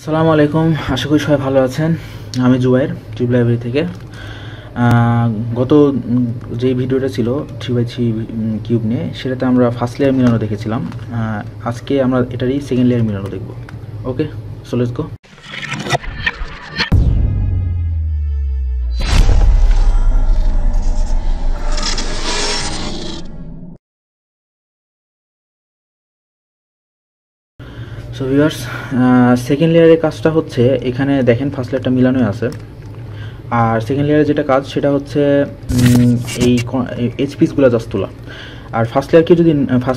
আসসালামু আলাইকুম, আশা করি সবাই ভালো আছেন। আমি জুবাইর টিউব লাইব্রেরি থেকে। গত যে ভিডিওটা ছিল 3x3 কিউব নিয়ে, সেটাতে আমরা ফার্স্ট লেয়ার মিলানো দেখেছিলাম। আজকে আমরা এটারই সেকেন্ড লেয়ার মিলানো দেখব। Okay, so let's go. So viewers, second লেয়ারের কাজটা হচ্ছে, এখানে দেখেন ফার্স্ট লেয়ারটা মিলানোই আছে, আর সেকেন্ড লেয়ারে যেটা কাজ সেটা হচ্ছে এই এইচ পিসগুলো জাস্ট তোলা। আর ফার্স্ট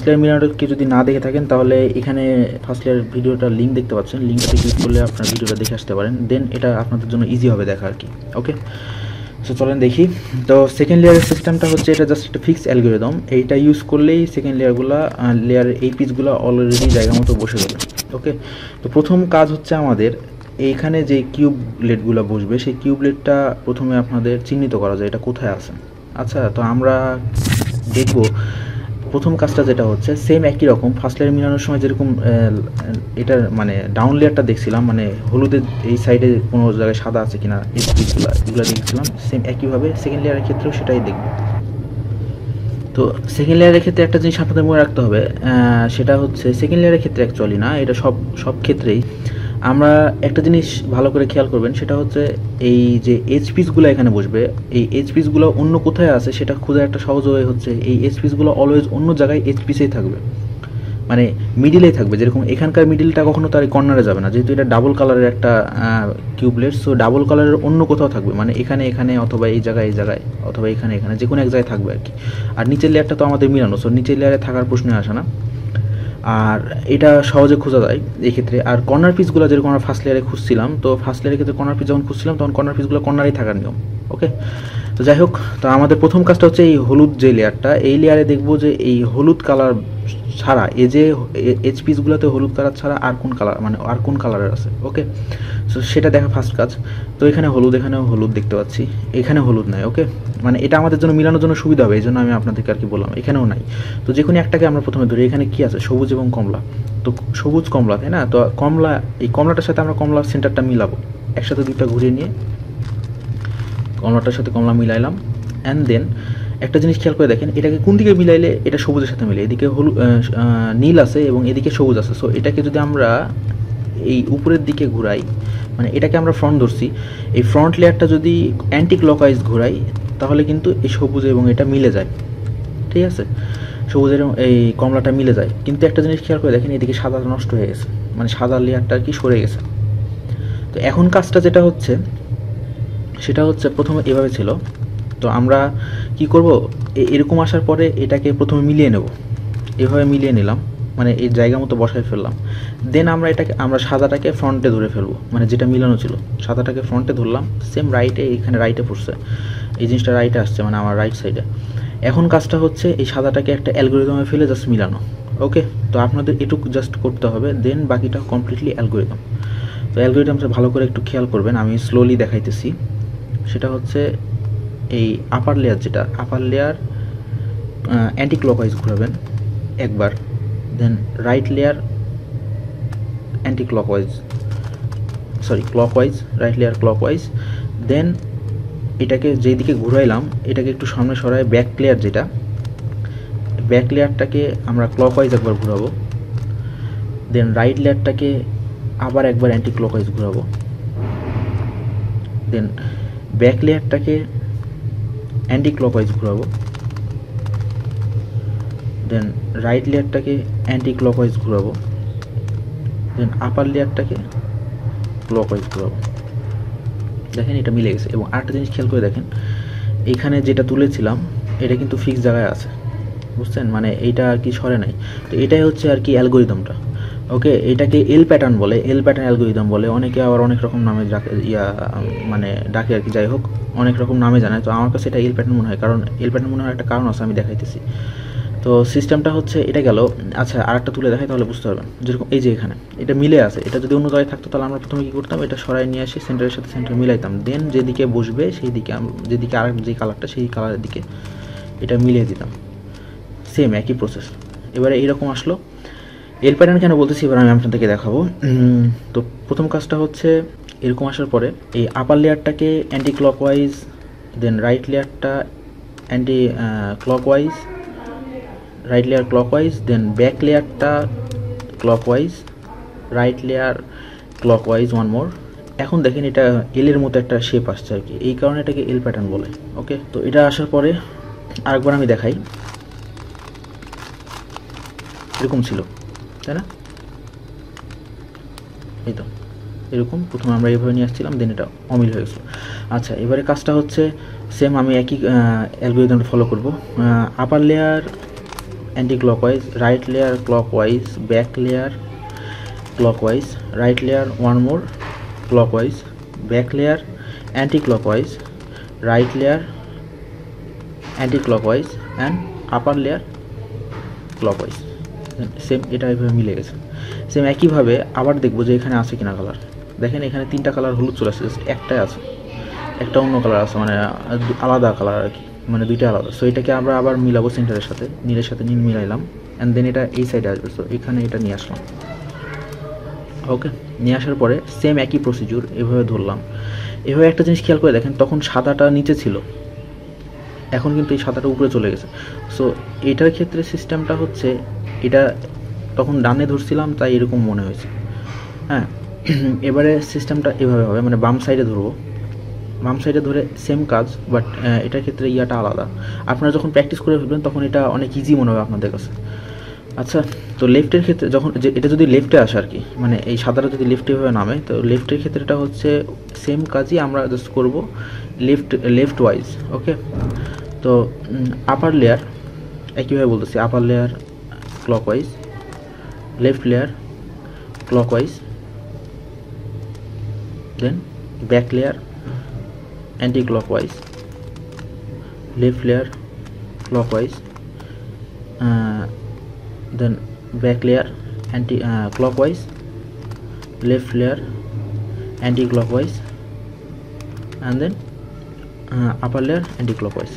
লেয়ার মিলানোকে যদি না দেখে থাকেন, তাহলে এখানে ফার্স্ট লেয়ার ভিডিওটার লিঙ্ক দেখতে পাচ্ছেন, লিঙ্কটা ক্লিক করলে আপনার ভিডিওটা দেখে আসতে পারেন। দেন এটা আপনাদের জন্য ইজি হবে দেখা আর কি। ওকে, সো চলেন দেখি। তো সেকেন্ড লেয়ারের সিস্টেমটা হচ্ছে, এটা জাস্ট একটা ফিক্সড অ্যালগোরিদম। এইটা ইউজ করলেই সেকেন্ড লেয়ারের এই পিসগুলো অলরেডি জায়গা মতো বসে যাবে। ওকে, তো প্রথম কাজ হচ্ছে আমাদের এইখানে যে কিউবলেটগুলো বসবে, সেই কিউবলেটটা প্রথমে আপনাদের চিহ্নিত করা যায়, এটা কোথায় আছে। আচ্ছা, তো আমরা দেখব প্রথম কাজটা যেটা হচ্ছে, সেম একই রকম ফার্স্ট লেয়ার মিলানোর সময় যেরকম এটার মানে ডাউন লেয়ারটা দেখছিলাম, মানে হলুদের এই সাইডে কোনো জায়গায় সাদা আছে কিনা এই পিসগুলো এগুলো দেখছিলাম, সেম একইভাবে সেকেন্ড লেয়ারের ক্ষেত্রেও সেটাই দেখব। তো সেকেন্ড লেয়ারের ক্ষেত্রে একটা জিনিস আপনাদের মনে রাখতে হবে, সেটা হচ্ছে সেকেন্ড লেয়ারের ক্ষেত্রে অ্যাকচুয়ালি না, এটা সব ক্ষেত্রেই আমরা একটা জিনিস ভালো করে খেয়াল করবেন, সেটা হচ্ছে এই যে এইচ পিসগুলো এখানে বসবে, এই এইচ পিসগুলো অন্য কোথায় আছে সেটা খোঁজার একটা সহজ উপায় হচ্ছে, এই এইচ পিসগুলো অলওয়েজ অন্য জায়গায় এইচ পিসেই থাকবে, মানে মিডিলেই থাকবে। যেরকম এখানকার মিডিলটা কখনো তার কর্নারে যাবে না, যেহেতু এটা ডাবল কালারের একটা কিউবলেট, সো ডাবল কালারের অন্য কোথাও থাকবে, মানে এখানে এখানে অথবা এই জায়গায় অথবা এখানে যে কোনো এক জায়গায় থাকবে আর কি। আর নিচের লেয়ারটা তো আমাদের মিলানো, সো নিচের লেয়ারে থাকার প্রশ্নই আসে না, আর এটা সহজে খোঁজা যায় এক্ষেত্রে। আর কর্নার পিসগুলো যেরকম আমরা ফার্স্ট লেয়ারে খুঁজছিলাম, তো ফার্স্ট লেয়ারের ক্ষেত্রে কর্নার পিস যখন খুঁজছিলাম তখন কর্নার পিসগুলো কর্নারেই থাকার নিয়ম। ওকে, তো যাই হোক, তো আমাদের প্রথম কাজটা হচ্ছে এই হলুদ যে লেয়ারটা, এই লেয়ারে দেখব যে এই হলুদ কালার ছাড়া, এই যে এইচ পিসগুলোতে হলুদ কালার ছাড়া আর কোন কালারের আছে। ওকে, সো সেটা দেখা ফার্স্ট কাজ। তো এখানে হলুদ দেখতে পাচ্ছি, এখানে হলুদ নাই। ওকে, মানে এটা আমাদের জন্য মিলানোর জন্য সুবিধা হবে, এই জন্য আমি আপনাদেরকে আর কি বললাম। এখানেও নাই, তো যে কোনো একটাকে আমরা প্রথমে ধরি। এখানে কি আছে? সবুজ এবং কমলা, তো সবুজ কমলা, তাই না? তো কমলা, এই কমলাটার সাথে আমরা কমলার সেন্টারটা মিলাবো, একসাথে দুটো ঘুরিয়ে নিয়ে কমলাটার সাথে কমলা মিলাইলাম। অ্যান্ড দেন একটা জিনিস খেয়াল করে দেখেন, এটাকে কোন দিকে মিলাইলে এটা সবুজের সাথে মিলে, এদিকে হলুদ নীল আছে এবং এদিকে সবুজ আছে। সো এটাকে যদি আমরা এই উপরের দিকে ঘুরাই, মানে এটাকে আমরা ফ্রন্ট ধরছি, এই ফ্রন্ট লেয়ারটা যদি অ্যান্টি ক্লকওয়াইজ ঘুরাই, তাহলে কিন্তু এই সবুজ এবং এটা মিলে যায়। ঠিক আছে, সবুজের এই কমলাটা মিলে যায়, কিন্তু একটা জিনিস খেয়াল করে দেখেন, এদিকে সাদা নষ্ট হয়ে গেছে, মানে সাদা লেয়ারটা আর কি সরে গেছে। তো এখন কাজটা যেটা হচ্ছে, সেটা হচ্ছে প্রথমে এভাবে ছিল, তো আমরা কি করব, এরকম আসার পরে এটাকে প্রথমে মিলিয়ে নেব, এভাবে মিলিয়ে নিলাম, মানে এই জায়গা মতো বসায় ফেললাম। দেন আমরা আমরা সাদাটাকে ফ্রন্টে ধরে ফেলবো, মানে যেটা মিলানো ছিল সাদাটাকে ফ্রন্টে ধরলাম। সেম রাইটে, এখানে রাইটে পড়ছে, এই জিনিসটা রাইটে আসছে, মানে আমার রাইট সাইডে। এখন কাজটা হচ্ছে এই সাদাটাকে একটা অ্যালগোরিদমে ফেলে জাস্ট মিলানো। ওকে, তো আপনাদের এটুকু জাস্ট করতে হবে, দেন বাকিটা কমপ্লিটলি অ্যালগোরিদম। তো অ্যালগোরিদমটা ভালো করে একটু খেয়াল করবেন, আমি স্লোলি দেখাইতেছি। সেটা হচ্ছে এই আপার লেয়ার, যেটা আপার লেয়ার অ্যান্টি ক্লকওয়াইজ ঘুরাবেন একবার, then right layer anti clockwise, sorry clockwise, right layer clockwise. Then এটাকে যেই দিকে ঘুরাইলাম, এটাকে একটু সামনে সরাই, ব্যাক লেয়ার, যেটা ব্যাক লেয়ারটাকে আমরা ক্লকওয়াইজ একবার ঘুরাবো। দেন রাইট লেয়ারটাকে আবার একবার অ্যান্টি ক্লকওয়াইজ ঘুরাবো। দেন ব্যাক লেয়ারটাকে অ্যান্টি ক্লকওয়াইজ ঘুরাবো। দেন রাইট লেয়ারটাকে অ্যান্টি ক্লকওয়াইজ ঘুরাবো। দেন আপার লেয়ারটাকে ক্লকওয়াইজ ঘুরাবো। দেখেন এটা মিলে গেছে। এবং আরেকটা জিনিস খেয়াল করে দেখেন, এখানে যেটা তুলেছিলাম এটা কিন্তু ফিক্স জায়গায় আছে, বুঝছেন, মানে এইটা আর কি সরে নাই। তো এটাই হচ্ছে আর কি অ্যালগোরিদমটা। ওকে, এটাকে এল প্যাটার্ন বলে, এল প্যাটার্ন অ্যালগোরিদম বলে, অনেকে আবার অনেক রকম নামে ডাকে আর কি। যাই হোক, অনেক রকম নামে জানে, তো আমার কাছে এটা এল প্যাটার্ন মনে হয়, কারণ এল প্যাটার্ন মনে হয় একটা কারণ আছে, আমি দেখাইতেছি। তো সিস্টেমটা হচ্ছে এটা গেল। আচ্ছা, আরেকটা তুলে দেখাই, তাহলে বুঝতে পারবেন। যেরকম এই যে এখানে এটা মিলে আছে, এটা যদি অন্য জায়গায় থাকতো তাহলে আমরা প্রথমে কী করতাম, এটা সরাই নিয়ে আসি, সেন্টারের সাথে সেন্টার মিলাইতাম। দেন যেদিকে বসবে সেই দিকে, যেদিকে আর যে কালারটা সেই কালারের দিকে এটা মিলিয়ে দিতাম, সেম একই প্রসেস। এবারে এইরকম আসলো, এল প্যাটার্ন কেন বলতেছি এবার আমি আপনাদেরকে দেখাবো। তো প্রথম কাজটা হচ্ছে এরকম আসার পরে এই আপার লেয়ারটাকে অ্যান্টি ক্লকওয়াইজ, দেন রাইট লেয়ারটা anti clockwise, right layer clockwise, then back লেয়ারটা clockwise, right layer clockwise one more. এখন দেখেন এটা এলের মতো একটা শেপ আসছে আর কি, এই কারণে এটাকে এল প্যাটার্ন বলে। ওকে, তো এটা আসার পরে আরেকবার আমি দেখাই, এরকম ছিল তাই না, এই তো এরকম। প্রথমে আমরা এইভাবে নিয়ে আসছিলাম, দেন এটা অমিল হয়ে গেছিলো। আচ্ছা, এবারে কাজটা হচ্ছে সেম আমি একই অ্যালগরিদম ফলো করব। Upper layer anti clockwise, right layer clockwise, back layer clockwise, right layer one more clockwise, back layer anti clockwise, right layer anti clockwise and upper layer clockwise. Same এটা এইভাবে মিলে গেছে। Same একইভাবে আবার দেখবো যে এখানে আছে কিনা কালার। দেখেন এখানে তিনটা কালার হলুদ চলে আসছে, একটাই আছে, একটা অন্য কালার আছে, মানে আলাদা কালার আর কি, মানে দুইটা আলাদা। সো এটাকে আমরা আবার মিলাবো সেন্টারের সাথে, নীলের সাথে নীল মিলাইলাম অ্যান্ড দেন এটা এই সাইডে আসবে। সো এখানে এটা নিয়ে আসলাম। ওকে, নিয়ে আসার পরে সেম একই প্রসিডিউর, এভাবে ধরলাম। এভাবে একটা জিনিস খেয়াল করে দেখেন, তখন সাদাটা নিচে ছিল, এখন কিন্তু এই সাদাটা উপরে চলে গেছে। সো এটার ক্ষেত্রে সিস্টেমটা হচ্ছে এটা তখন ডানে ধরছিলাম তাই এরকম মনে হয়েছে। হ্যাঁ, এবারে সিস্টেমটা এভাবে হবে, মানে বাম সাইডে ধরবো, বাম সাইডে ধরে সেম কাজ, বাট এটার ক্ষেত্রে ইয়াটা আলাদা। আপনারা যখন প্র্যাকটিস করে ফেলবেন তখন এটা অনেক ইজি মনে হবে আপনাদের কাছে। আচ্ছা, তো লেফটের ক্ষেত্রে যখন এটা যদি লেফটে আসে আর কি, মানে এই সাদাটা যদি লেফটে এভাবে নামে, তো লেফটের ক্ষেত্রেটা হচ্ছে সেম কাজই আমরা জাস্ট করবো লেফট ওয়াইজ। ওকে, তো আপার লেয়ার একইভাবে বলতেছি, upper layer clockwise, left layer clockwise, then back layer anti clockwise, left layer clockwise, then back layer anti clockwise, left layer anti clockwise and then upper layer anti clockwise.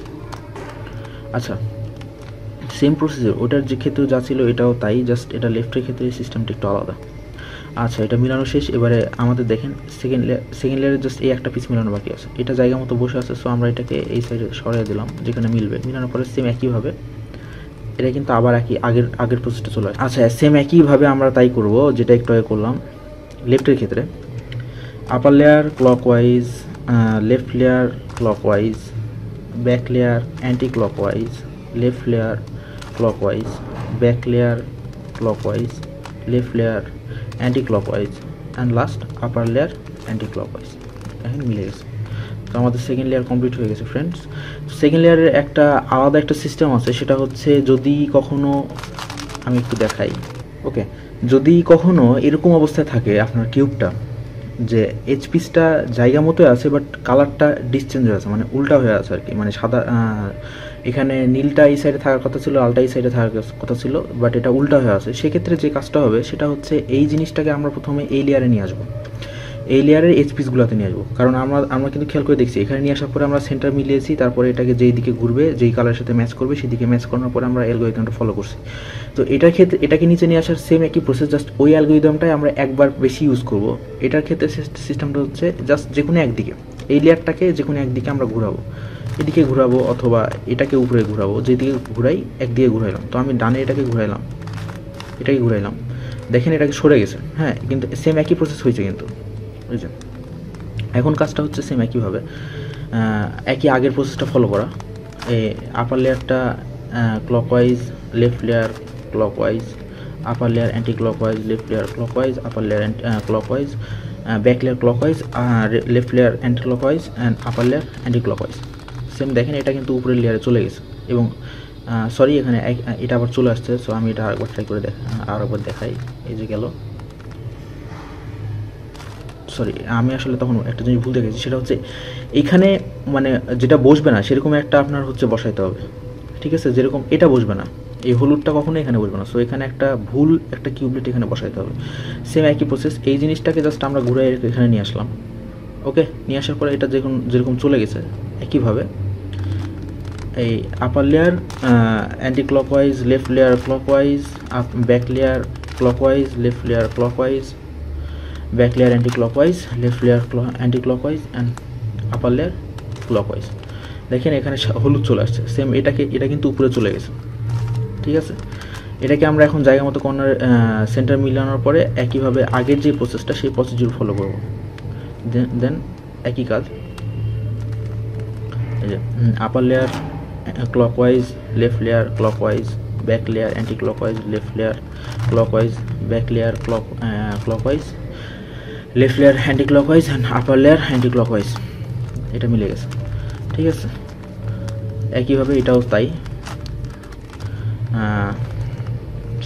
আচ্ছা, same প্রসেসে ওটার যে ক্ষেত্রে যা ছিল এটাও তাই, জাস্ট এটা লেফটের ক্ষেত্রে সিস্টেমটা একটু আলাদা। আচ্ছা, এটা মিলানো শেষ। এবারে আমাদের দেখেন সেকেন্ড লেয়ারে জাস্ট এই একটা পিস মিলানো বাকি আছে, এটা জায়গা মতো বসে আছে। সো আমরা এটাকে এই সাইডে সরিয়ে দিলাম যেখানে মিলবে, মিলানোর পরে সেম একইভাবে এটা কিন্তু আবার একই আগের প্রসেসটা চলে আসে। আচ্ছা, সেম একইভাবে আমরা তাই করব যেটা একটু আগে করলাম লেফটের ক্ষেত্রে। Upper layer clockwise, left layer clockwise, back layer anti clockwise, left layer clockwise, back layer clockwise, left layer anti clockwise and last upper layer anti clockwise. এখন মিলে গেছে। তো আমাদের সেকেন্ড লেয়ার কমপ্লিট হয়ে গেছে ফ্রেন্ডস। সেকেন্ড লেয়ারের একটা আলাদা একটা সিস্টেম আছে, সেটা হচ্ছে যদি কখনো আমি একটু দেখাই। ওকে, যদি কখনো এরকম অবস্থায় থাকে আপনার কিউবটা যে এইচ পিসটা জায়গা মতোই আছে বাট কালারটা ডিসচেঞ্জ হয়ে আছে, মানে উল্টা হয়ে আছে আর কি, মানে সাদা এখানে নীলটা এই সাইডে থাকার কথা ছিল, লালটা এই সাইডে থাকার কথা ছিল, বাট এটা উল্টা হয়ে আছে। সেক্ষেত্রে যে কাজটা হবে সেটা হচ্ছে এই জিনিসটাকে আমরা প্রথমে এই লেয়ারে নিয়ে আসবো, এই লেয়ারের এইচ পিসগুলোতে নিয়ে আসবো। কারণ আমরা কিন্তু খেয়াল করে দেখছি এখানে নিয়ে আসার পরে আমরা সেন্টার মিলিয়েছি, তারপরে এটাকে যেই দিকে ঘুরবে, যেই কালারের সাথে ম্যাচ করবে সেদিকে ম্যাচ করানোর পরে আমরা অ্যালগরিদমটা ফলো করছি। তো এটার ক্ষেত্রে এটাকে নিচে নিয়ে আসার সেম একই প্রসেস, জাস্ট ওই অ্যালগরিদমটাই আমরা একবার বেশি ইউজ করব। এটার ক্ষেত্রে সিস্টেমটা হচ্ছে জাস্ট যে কোনো একদিকে এই লেয়ারটাকে যে কোনো একদিকে আমরা ঘুরাবো, এদিকে ঘুরাবো অথবা এটাকে উপরে ঘুরাবো, যেদিকে ঘুরাই একদিকে ঘুরাইলাম। তো আমি ডানে এটাকে ঘুরাইলাম, এটাকে ঘুরাইলাম, দেখেন এটাকে সরে গেছে। হ্যাঁ, কিন্তু সেম একই প্রসেস হয়েছে কিন্তু। এখন কাজটা হচ্ছে সেম একইভাবে একই আগের প্রসেসটা ফলো করা, আপার লেয়ারটা clockwise, left layer clockwise, upper layer anti clockwise, left layer clockwise, upper layer clockwise, back layer clockwise, left layer anti clockwise and upper layer anti clockwise. Same দেখেন এটা কিন্তু উপরের লেয়ারে চলে গেছে, এবং সরি এখানে এটা আবার চলে আসছে। সো আমি এটা আরেকবার ট্রাই করে আরেকবার দেখাই, এই যে গেল। সরি, আমি আসলে তখন একটা জিনিস ভুল দেখেছি, সেটা হচ্ছে এখানে মানে যেটা বসবে না সেরকম একটা আপনার হচ্ছে বসাইতে হবে, ঠিক আছে? যেরকম এটা বসবে না, এই হলুদটা কখনো এখানে বসবে না। সো এখানে একটা ভুল একটা কিউবলেট এখানে বসাইতে হবে। সেম একই প্রসেস, এই জিনিসটাকে জাস্ট আমরা ঘুরে এখানে নিয়ে আসলাম। ওকে, নিয়ে আসার পরে এটা যেরকম চলে গেছে একইভাবে এই upper layer anti clockwise, left layer clockwise, back layer clockwise, left layer clockwise, back layer anti-clockwise, left layer anti-clockwise and upper layer clockwise. देखें এখানে হলুদ চলে আসছে सेम এটাকে এটা কিন্তু উপরে চলে গেছে ঠিক আছে এটাকে আমরা এখন জায়গা মতো কর্নার সেন্টার মিলানোর পরে একই ভাবে আগের যে প্রসেসটা সেই প্রসিডিউর ফলো করব দেন একই কাজ এই যে upper layer clockwise left layer clockwise back layer anti clockwise left layer clockwise back layer clockwise left layer anti clockwise and upper layer anti clockwise এটা মিলে গেছে ठीक है एक ही भावे इटाउ ताई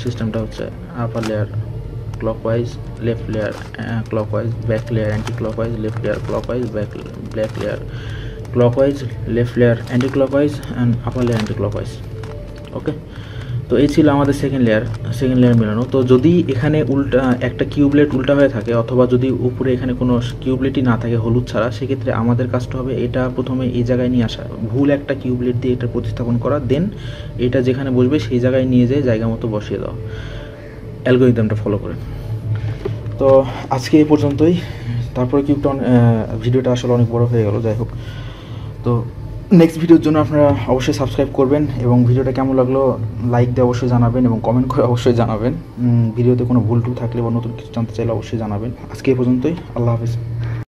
सिस्टम टाउ से upper layer clockwise left layer clockwise back layer anti clockwise left layer clockwise back layer clockwise left layer anti clockwise and upper layer anti clockwise okay तो এই ছিল আমাদের সেকেন্ড লেয়ার মেলানো তো যদি এখানে উল্টা একটা কিউবলেট উল্টা হয়ে থাকে অথবা যদি উপরে এখানে কোনো কিউবলেটই না থাকে হলুদ ছাড়া সেই ক্ষেত্রে আমাদের কাজটা হবে এটা প্রথমে এই জায়গায় নিয়ে আসা ভুল একটা কিউবলেট দিয়ে এটা প্রতিস্থাপন করা দেন এটা যেখানে বসবে সেই জায়গায় নিয়ে যেয়ে জায়গামতো বসিয়ে দাও অ্যালগরিদমটা ফলো করে তো আজকে এই পর্যন্তই তারপরে কিউবটন ভিডিওটা আসলে অনেক বড় হয়ে গেল যাই হোক তো नेक्स्ट ভিডিওর জন্য আপনারা অবশ্যই সাবস্ক্রাইব করবেন এবং ভিডিওটা কেমন লাগলো লাইক দিয়ে অবশ্যই জানাবেন এবং কমেন্ট করে অবশ্যই জানাবেন ভিডিওতে কোনো ভুল টুল থাকলে বা নতুন কিছু জানতে চাইলে অবশ্যই জানাবেন আজকে এই পর্যন্তই আল্লাহ হাফেজ